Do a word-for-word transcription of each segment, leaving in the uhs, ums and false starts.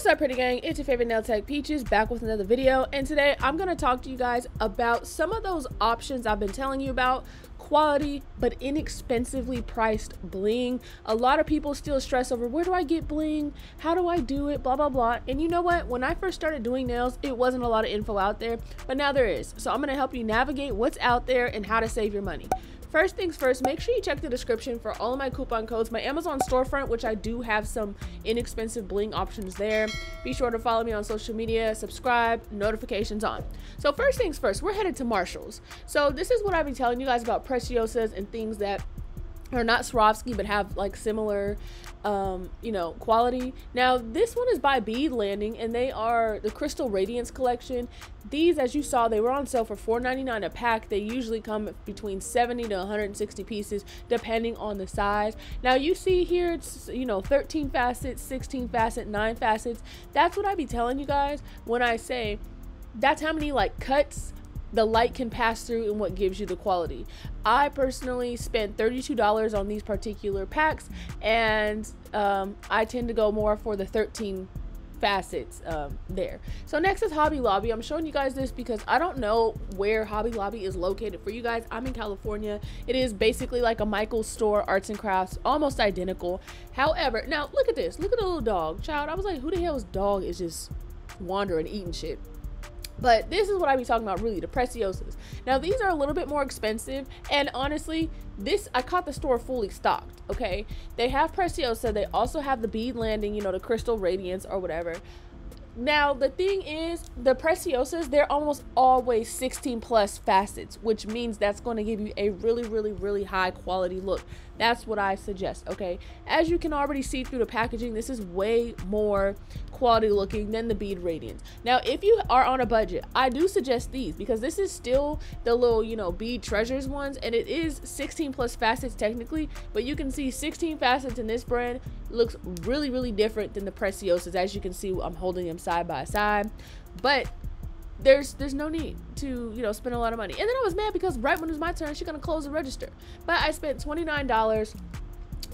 What's up, pretty gang? It's your favorite nail tech Peaches, back with another video, and today I'm going to talk to you guys about some of those options I've been telling you about. Quality but inexpensively priced bling. A lot of people still stress over, where do I get bling, how do I do it, blah blah blah. And you know what, when I first started doing nails, it wasn't a lot of info out there, but now there is. So I'm going to help you navigate what's out there and how to save your money. First things first, make sure you check the description for all of my coupon codes, my Amazon storefront, which I do have some inexpensive bling options there. Be sure to follow me on social media, subscribe, notifications on. So first things first, we're headed to Marshall's. So this is what I've been telling you guys about Preciosas and things that are not Swarovski but have like similar um you know quality. Now this one is by Bead Landing and they are the Crystal Radiance collection. These, as you saw, they were on sale for four ninety-nine a pack. They usually come between seventy to one hundred sixty pieces depending on the size. Now you see here, it's, you know, thirteen facets, sixteen facet, nine facets. That's what I be telling you guys when I say that's how many like cuts the light can pass through and what gives you the quality. I personally spent thirty-two dollars on these particular packs, and um, I tend to go more for the thirteen facets um, there. So next is Hobby Lobby. I'm showing you guys this because I don't know where Hobby Lobby is located for you guys. I'm in California. It is basically like a Michaels store, arts and crafts, almost identical. However, now look at this. Look at the little dog. Child, I was like, who the hell's dog is just wandering, eating shit? But this is what I be talking about, really, the Preciosas. Now these are a little bit more expensive, and honestly, this I caught the store fully stocked. Okay, they have Preciosa, they also have the Bead Landing, you know, the Crystal Radiance or whatever. Now the thing is, the Preciosas, they're almost always sixteen plus facets, which means that's going to give you a really really really high quality look. That's what I suggest. Okay, as you can already see through the packaging, this is way more quality looking than the Bead Radiance. Now if you are on a budget, I do suggest these because this is still the little, you know, Bead Treasures ones, and it is sixteen plus facets technically, but you can see sixteen facets in this brand looks really really different than the Preciosas. As you can see, I'm holding them side by side, but there's there's no need to, you know, spend a lot of money. And then I was mad because right when it was my turn, she's gonna close the register, but I spent twenty-nine dollars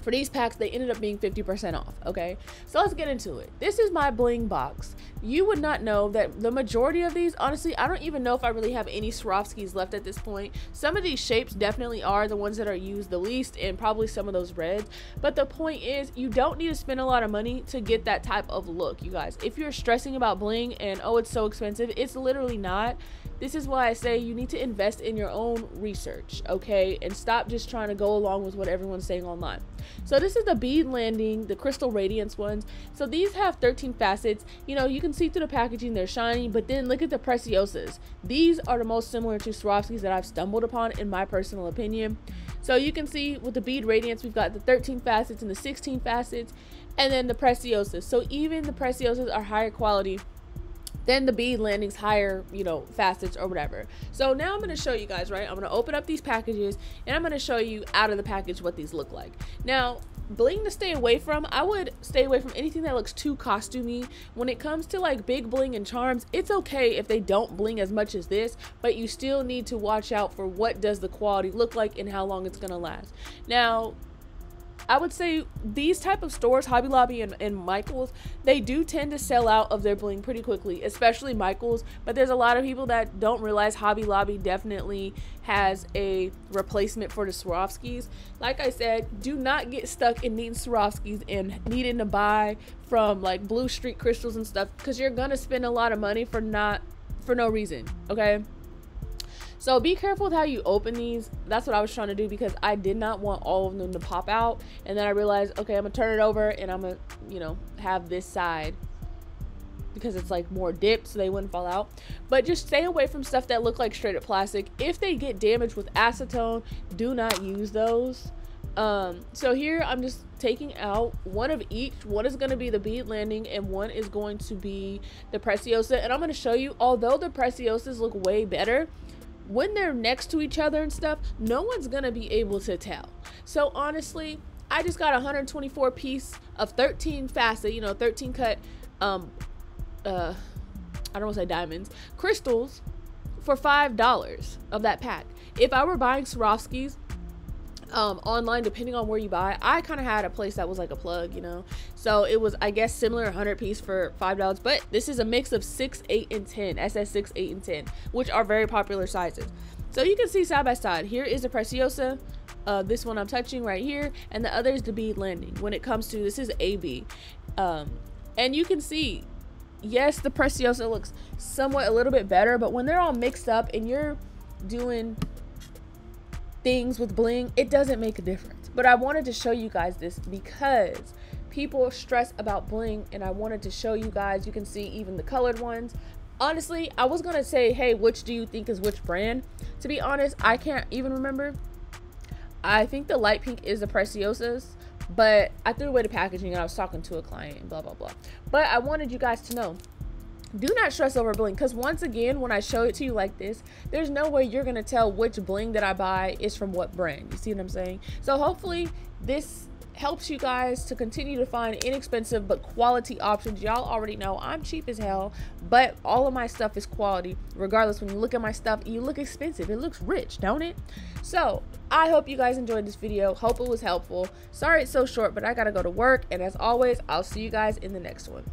for these packs. They ended up being fifty percent off. Okay, so let's get into it. This is my bling box. You would not know that the majority of these, honestly, I don't even know if I really have any Swarovskis left at this point. Some of these shapes definitely are the ones that are used the least, and probably some of those reds. But the point is, you don't need to spend a lot of money to get that type of look, you guys. If you're stressing about bling and, oh, it's so expensive, it's literally not. This is why I say you need to invest in your own research, okay, and stop just trying to go along with what everyone's saying online. So this is the Bead Landing, the Crystal Radiance ones. So these have thirteen facets. You know, you can see through the packaging, they're shiny, but then look at the Preciosas. These are the most similar to Swarovskis that I've stumbled upon, in my personal opinion. So you can see with the Bead Radiance, we've got the thirteen facets and the sixteen facets, and then the Preciosas. So even the Preciosas are higher quality then the Bead Landing's higher, you know, facets or whatever. So now I'm going to show you guys, right? I'm going to open up these packages and I'm going to show you out of the package what these look like. Now, bling to stay away from, I would stay away from anything that looks too costumey. When it comes to like big bling and charms, it's okay if they don't bling as much as this, but you still need to watch out for what does the quality look like and how long it's going to last. Now, I would say these type of stores, Hobby Lobby and, and Michaels, they do tend to sell out of their bling pretty quickly, especially Michaels. But there's a lot of people that don't realize Hobby Lobby definitely has a replacement for the Swarovskis. Like I said, do not get stuck in needing Swarovskis and needing to buy from like Blue Street Crystals and stuff, because you're gonna spend a lot of money for not for no reason, okay? So be careful with how you open these. That's what I was trying to do because I did not want all of them to pop out. And then I realized, okay, I'm gonna turn it over and I'm gonna, you know, have this side because it's like more dipped so they wouldn't fall out. But just stay away from stuff that look like straight up plastic. If they get damaged with acetone, do not use those. Um, so here I'm just taking out one of each. One is going to be the Bead Landing and one is going to be the Preciosa. And I'm going to show you, although the Preciosas look way better, when they're next to each other and stuff, no one's gonna be able to tell. So honestly, I just got one hundred twenty-four piece of thirteen facet, you know, thirteen cut um uh I don't want to say diamonds, crystals for five dollars of that pack. If I were buying Swarovskis, um online, depending on where you buy. I kind of had a place that was like a plug, you know, so it was, I guess, similar, one hundred piece for five dollars, but this is a mix of six, eight, and ten, S S six, eight, and ten, which are very popular sizes. So you can see side by side, here is a Preciosa, uh this one I'm touching right here, and the other is the Bead Landing. When it comes to this, is A B, um and you can see, yes, the Preciosa looks somewhat a little bit better, but when they're all mixed up and you're doing things with bling, it doesn't make a difference. But I wanted to show you guys this because people stress about bling, and I wanted to show you guys. You can see even the colored ones. Honestly, I was gonna say, hey, which do you think is which brand? To be honest, I can't even remember. I think the light pink is the Preciosas, but I threw away the packaging and I was talking to a client and blah blah blah. But I wanted you guys to know, do not stress over bling, because once again, when I show it to you like this, there's no way you're gonna tell which bling that I buy is from what brand. You see what I'm saying? So hopefully this helps you guys to continue to find inexpensive but quality options. Y'all already know I'm cheap as hell, but all of my stuff is quality regardless. When you look at my stuff, you look expensive, it looks rich, don't it? So I hope you guys enjoyed this video, hope it was helpful. Sorry it's so short, but I gotta go to work, and as always, I'll see you guys in the next one.